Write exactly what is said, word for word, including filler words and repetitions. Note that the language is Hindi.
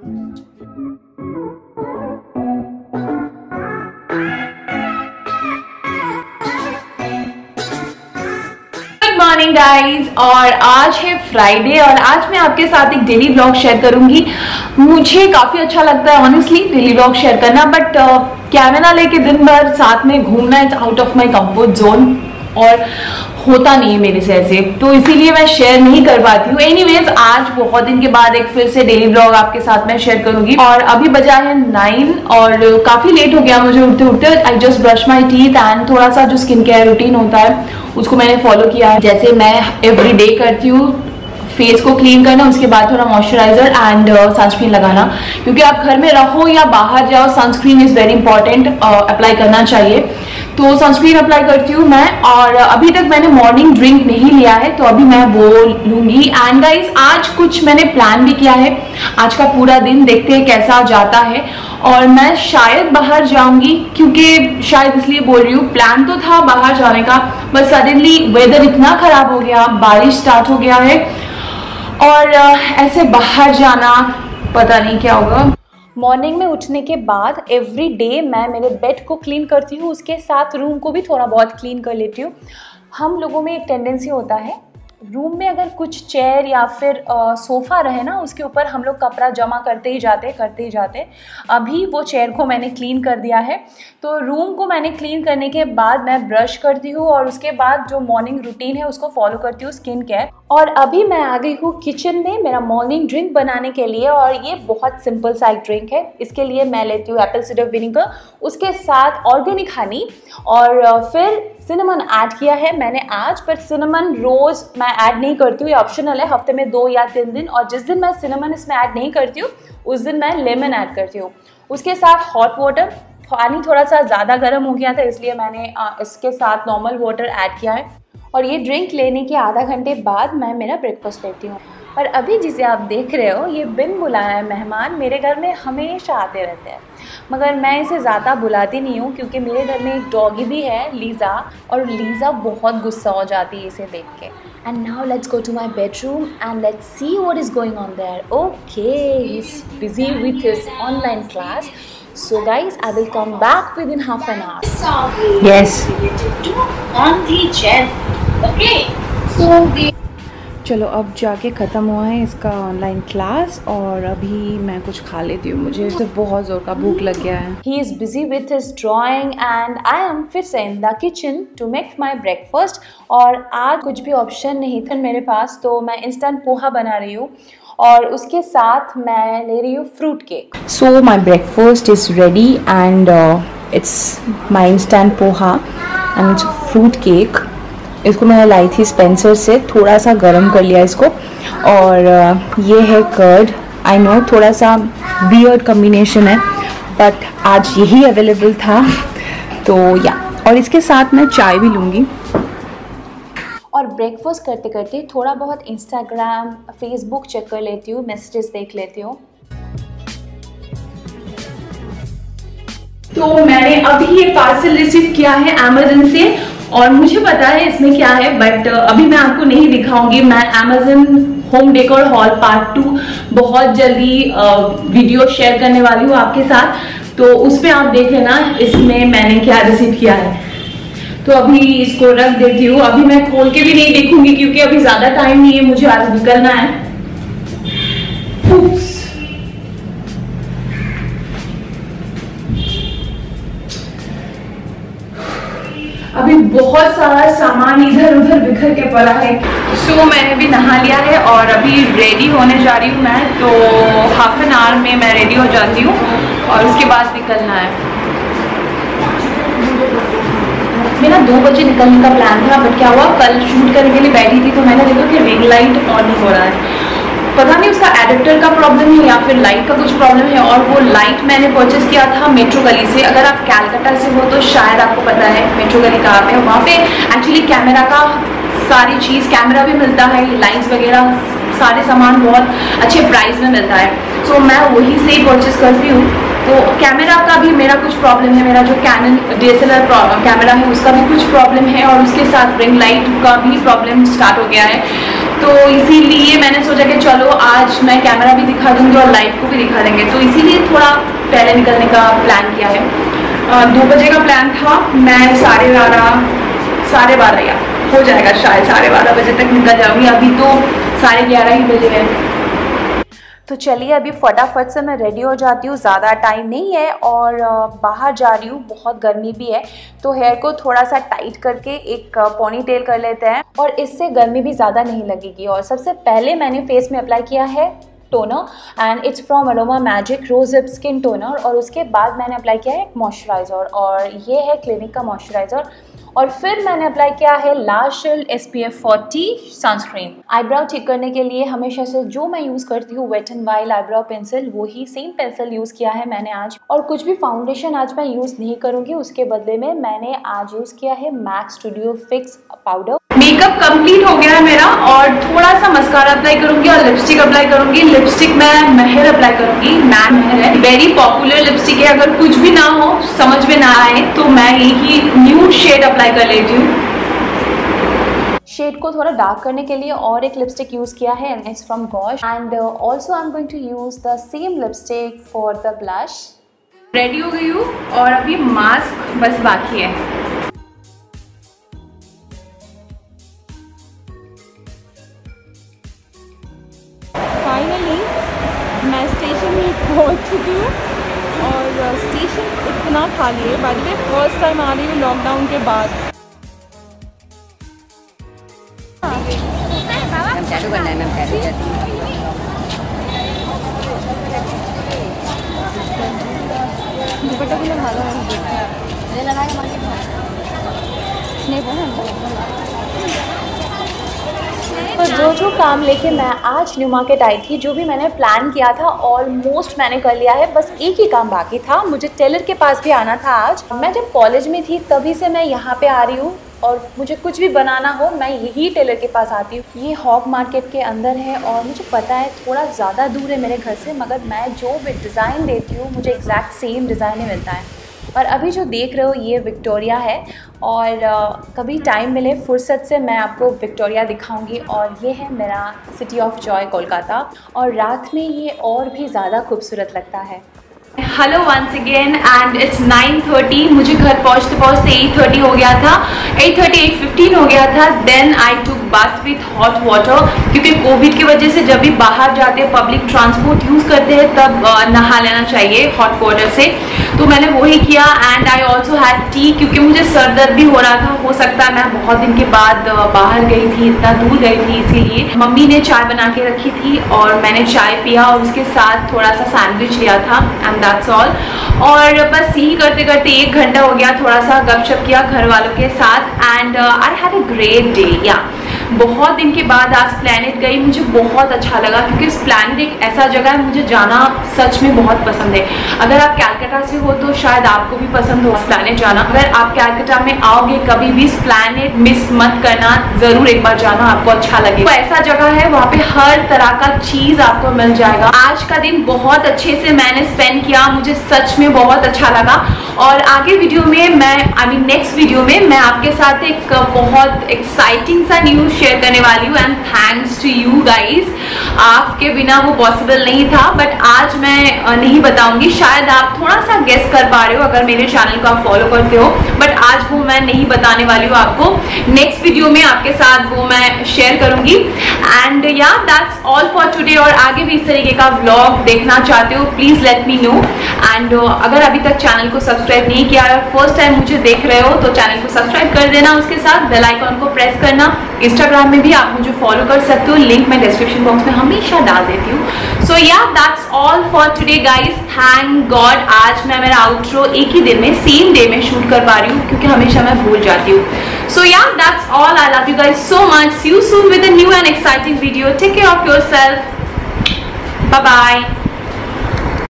मॉर्निंग गाइज, और आज है फ्राइडे और आज मैं आपके साथ एक डेली ब्लॉग शेयर करूंगी। मुझे काफ़ी अच्छा लगता है ऑनेस्टली डेली ब्लॉग शेयर करना, बट कैमरा लेके दिन भर साथ में घूमना it's out of my comfort zone और होता नहीं है मेरे से ऐसे, तो इसीलिए मैं शेयर नहीं कर पाती हूँ। एनीवेज, आज बहुत दिन के बाद एक फिर से डेली ब्लॉग आपके साथ मैं शेयर करूंगी और अभी बजा है नाइन और काफ़ी लेट हो गया मुझे उठते उठते। I just brush my teeth and थोड़ा सा जो स्किन केयर रूटीन होता है उसको मैंने फॉलो किया है, जैसे मैं एवरी डे करती हूँ। फेस को क्लीन करना, उसके बाद थोड़ा मॉइस्चराइजर एंड सनस्क्रीन लगाना, क्योंकि आप घर में रहो या बाहर जाओ sunscreen is very important, apply करना चाहिए। तो सनस्क्रीन अप्लाई करती हूँ मैं, और अभी तक मैंने मॉर्निंग ड्रिंक नहीं लिया है तो अभी मैं वो लूँगी। एंड गाइस, आज कुछ मैंने प्लान भी किया है, आज का पूरा दिन देखते हैं कैसा जाता है। और मैं शायद बाहर जाऊंगी, क्योंकि शायद इसलिए बोल रही हूँ, प्लान तो था बाहर जाने का, बट सडनली वेदर इतना ख़राब हो गया, बारिश स्टार्ट हो गया है और ऐसे बाहर जाना पता नहीं क्या होगा। मॉर्निंग में उठने के बाद एवरी डे मैं मेरे बेड को क्लीन करती हूँ, उसके साथ रूम को भी थोड़ा बहुत क्लीन कर लेती हूँ। हम लोगों में एक टेंडेंसी होता है, रूम में अगर कुछ चेयर या फिर आ, सोफ़ा रहे ना, उसके ऊपर हम लोग कपड़ा जमा करते ही जाते करते ही जाते। अभी वो चेयर को मैंने क्लीन कर दिया है, तो रूम को मैंने क्लीन करने के बाद मैं ब्रश करती हूँ और उसके बाद जो मॉर्निंग रूटीन है उसको फॉलो करती हूँ, स्किन केयर। और अभी मैं आ गई हूँ किचन में मेरा मॉर्निंग ड्रिंक बनाने के लिए, और ये बहुत सिंपल सा एक ड्रिंक है। इसके लिए मैं लेती हूँ एप्पल सिडर विनेगर, उसके साथ ऑर्गेनिक हनी और फिर सिनेमन ऐड किया है मैंने आज, पर सिनेमन रोज़ मैं ऐड नहीं करती हूँ, ये ऑप्शनल है, हफ्ते में दो या तीन दिन। और जिस दिन मैं सिनेमन इसमें ऐड नहीं करती हूँ उस दिन मैं लेमन ऐड करती हूँ। उसके साथ हॉट वाटर, पानी थोड़ा सा ज़्यादा गर्म हो गया था इसलिए मैंने इसके साथ नॉर्मल वाटर ऐड किया है। और ये ड्रिंक लेने के आधा घंटे बाद मैं मेरा ब्रेकफास्ट लेती हूँ। और अभी जिसे आप देख रहे हो, ये बिन बुलाए मेहमान मेरे घर में हमेशा आते रहते हैं, मगर मैं इसे ज़्यादा बुलाती नहीं हूँ, क्योंकि मेरे घर में एक डॉगी भी है लीज़ा, और लीज़ा बहुत गुस्सा हो जाती है इसे देख के। And now let's go to my bedroom and let's see what is going on there. Okay, he is busy with his online class, so guys I will come back within half an hour. Yes, on the chair. Okay, so the चलो अब जाके ख़त्म हुआ है इसका ऑनलाइन क्लास, और अभी मैं कुछ खा लेती हूँ, मुझे तो बहुत ज़ोर का भूख लग गया है। He is busy with his drawing and I am फिर से in the kitchen to make my breakfast. और आज कुछ भी ऑप्शन नहीं था मेरे पास, तो मैं इंस्टेंट पोहा बना रही हूँ और उसके साथ मैं ले रही हूँ fruit cake. So my breakfast is ready and it's my instant poha and fruit cake. इसको मैंने लाई थी स्पेंसर से, थोड़ा सा गर्म कर लिया इसको। और ये है कर्ड, आई नो थोड़ा सा वियर्ड कॉम्बिनेशन है, बट आज यही अवेलेबल था तो या। और इसके साथ मैं चाय भी लूँगी। और ब्रेकफास्ट करते करते थोड़ा बहुत इंस्टाग्राम फेसबुक चेक कर लेती हूँ, मैसेजेस देख लेती हूँ। तो मैंने अभी ये पार्सल रिसीव किया है अमेजन से, और मुझे पता है इसमें क्या है बट अभी मैं आपको नहीं दिखाऊंगी। मैं Amazon home decor haul part two बहुत जल्दी वीडियो शेयर करने वाली हूँ आपके साथ, तो उसमें आप देख लेना इसमें मैंने क्या रिसीव किया है। तो अभी इसको रख देती हूँ, अभी मैं खोल के भी नहीं देखूंगी क्योंकि अभी ज़्यादा टाइम नहीं है, मुझे आज निकलना है। अभी बहुत सारा सामान इधर उधर बिखर के पड़ा है। सो so, मैंने भी नहा लिया है और अभी रेडी होने जा रही हूँ मैं, तो हाफ एन आवर में मैं रेडी हो जाती हूँ और उसके बाद निकलना है। मेरा दो बजे निकलने का प्लान था, बट क्या हुआ कल शूट करने के लिए बैठी थी तो मैंने देखा कि रिंग लाइट ऑन हो रहा है, पता नहीं उसका एडेप्टर का प्रॉब्लम है या फिर लाइट का कुछ प्रॉब्लम है। और वो लाइट मैंने परचेस किया था मेट्रो गली से, अगर आप कलकत्ता से हो तो शायद आपको पता है मेट्रो गली कहाँ पे है। वहाँ पे एक्चुअली कैमरा का सारी चीज़, कैमरा भी मिलता है, लाइट्स वगैरह सारे सामान बहुत अच्छे प्राइस में मिलता है, सो so, मैं वहीं से ही परचेस करती हूँ। तो कैमरा का भी मेरा कुछ प्रॉब्लम है, मेरा जो Canon D S L R camera है उसका भी कुछ प्रॉब्लम है, और उसके साथ रिंग लाइट का भी प्रॉब्लम स्टार्ट हो गया है। तो इसीलिए मैंने सोचा कि चलो आज मैं कैमरा भी दिखा दूँगी और लाइट को भी दिखा देंगे, तो इसीलिए थोड़ा पहले निकलने का प्लान किया है। आ, दो बजे का प्लान था, मैं साढ़े बारह साढ़े बारह या हो जाएगा शायद साढ़े बारह बजे तक निकल जाऊँगी, अभी तो साढ़े ग्यारह ही बजे है। तो चलिए अभी फटाफट से मैं रेडी हो जाती हूँ, ज़्यादा टाइम नहीं है और बाहर जा रही हूँ, बहुत गर्मी भी है तो हेयर को थोड़ा सा टाइट करके एक पोनी टेल कर लेते हैं और इससे गर्मी भी ज़्यादा नहीं लगेगी। और सबसे पहले मैंने फेस में अप्लाई किया है toner and it's from Aloma magic rose hip skin toner, और उसके बाद मैंने अप्लाई किया है एक मॉइस्चराइज़र और ये है क्लिनिक का मॉइस्चराइज़र, और फिर मैंने अप्लाई किया है लाश एस पी एफ चालीस सनस्क्रीन। आईब्राउ ठीक करने के लिए हमेशा से जो मैं यूज़ करती हूँ Wet and Wild eyebrow pencil, वही सेम पेंसिल यूज़ किया है मैंने आज, और कुछ भी फाउंडेशन आज मैं यूज़ नहीं करूँगी, उसके बदले में मैंने आज यूज़ किया है MAC Studio Fix powder. Makeup complete हो गया है मेरा और थोड़ा सा मस्कारा अप्लाई करूँगी और लिपस्टिक अप्लाई करूँगी। लिपस्टिक मैं महर अप्लाई करूँगी, मैन महर है, वेरी पॉपुलर लिपस्टिक है, अगर कुछ भी ना हो समझ में ना आए तो मैं यही न्यूड शेड अप्लाई कर लेती हूँ। शेड को थोड़ा डार्क करने के लिए और एक लिपस्टिक यूज़ किया है and it's from Gosh, and also I am going to use the same lipstick for the blush. Ready हो गई हूँ और अभी मास्क बस बाकी है। चुकी हूँ और स्टेशन इतना खाली है, by the way first time आ रही हूँ लॉकडाउन के बाद। चालू करना है मैम, कैसे करती हूँ दुपट्टा भी लगा लो, मैंने लगा के मार्केट नहीं पहना। तो जो जो काम लेके मैं आज न्यू मार्केट आई थी, जो भी मैंने प्लान किया था ऑलमोस्ट मैंने कर लिया है, बस एक ही काम बाकी था, मुझे टेलर के पास भी आना था आज। मैं जब कॉलेज में थी तभी से मैं यहाँ पे आ रही हूँ और मुझे कुछ भी बनाना हो मैं यही टेलर के पास आती हूँ। ये हॉक मार्केट के अंदर है और मुझे पता है थोड़ा ज़्यादा दूर है मेरे घर से, मगर मैं जो भी डिज़ाइन देती हूँ मुझे एग्जैक्ट सेम डिज़ाइन ही मिलता है। और अभी जो देख रहे हो ये विक्टोरिया है और uh, कभी टाइम मिले फुर्सत से मैं आपको विक्टोरिया दिखाऊंगी, और ये है मेरा सिटी ऑफ जॉय कोलकाता, और रात में ये और भी ज़्यादा खूबसूरत लगता है। Hello once again and it's nine thirty, मुझे घर पहुँचते पहुँचते एट थर्टी हो गया था, एट थर्टी एट फिफ्टीन हो गया था। Then I took bath with hot water, क्योंकि कोविड की वजह से जब भी बाहर जाते हैं पब्लिक ट्रांसपोर्ट यूज़ करते हैं तब नहा लेना चाहिए हॉट वाटर से, तो मैंने वही किया। And I also had tea, क्योंकि मुझे सर दर्द भी हो रहा था, हो सकता है मैं बहुत दिन के बाद बाहर गई थी, इतना दूर गई थी, इसीलिए मम्मी ने चाय बना के रखी थी और मैंने चाय पिया और उसके साथ थोड़ा सा सैंडविच लिया था एंड दैट्स ऑल। और बस यही करते करते एक घंटा हो गया, थोड़ा सा गपशप किया घर वालों के साथ and I had a great day. या बहुत दिन के बाद आज प्लैनेट गई, मुझे बहुत अच्छा लगा, क्योंकि इस प्लैनेट एक ऐसा जगह है मुझे जाना सच में बहुत पसंद है। अगर आप कैलकाटा से हो तो शायद आपको भी पसंद हो प्लैनेट जाना, अगर आप कैलकाटा में आओगे कभी भी इस प्लैनेट मिस मत करना, ज़रूर एक बार जाना, आपको अच्छा लगेगा। तो ऐसा जगह है वहाँ पे हर तरह का चीज़ आपको मिल जाएगा। आज का दिन बहुत अच्छे से मैंने स्पेंड किया, मुझे सच में बहुत अच्छा लगा, और आगे वीडियो में मैं आई मीन नेक्स्ट वीडियो में मैं आपके साथ एक बहुत एक्साइटिंग सा न्यूज़ शेयर करने वाली हूँ। And thanks to you guys, आपके बिना वो पॉसिबल नहीं था, बट आज मैं नहीं बताऊंगी, शायद आप थोड़ा सा गेस कर पा रहे हो अगर मेरे चैनल को आप फॉलो करते हो, बट आज वो मैं नहीं बताने वाली हूँ आपको, नेक्स्ट वीडियो में आपके साथ वो मैं शेयर करूंगी। एंड या दैट्स ऑल फॉर टुडे, और आगे भी इस तरीके का व्लॉग देखना चाहते हो please let me know. And अगर अभी तक चैनल को सब्सक्राइब नहीं किया है, फर्स्ट टाइम मुझे देख रहे हो तो चैनल को सब्सक्राइब कर देना, उसके साथ बेल आइकॉन को प्रेस करना। इंस्टाग्राम में भी आप मुझे फॉलो कर सकते हो, लिंक मैं डिस्क्रिप्शन बॉक्स में हमेशा डाल देती हूँ। So yeah that's all for today guys, thank God आज मैं मेरा आउटरो एक ही दिन में सेम डे में शूट कर पा रही हूँ, क्योंकि हमेशा मैं भूल जाती हूँ। So yeah that's all, I love you guys so much, see you soon with a new and exciting video, take care of yourself, bye bye.